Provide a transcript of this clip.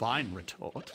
fine retort.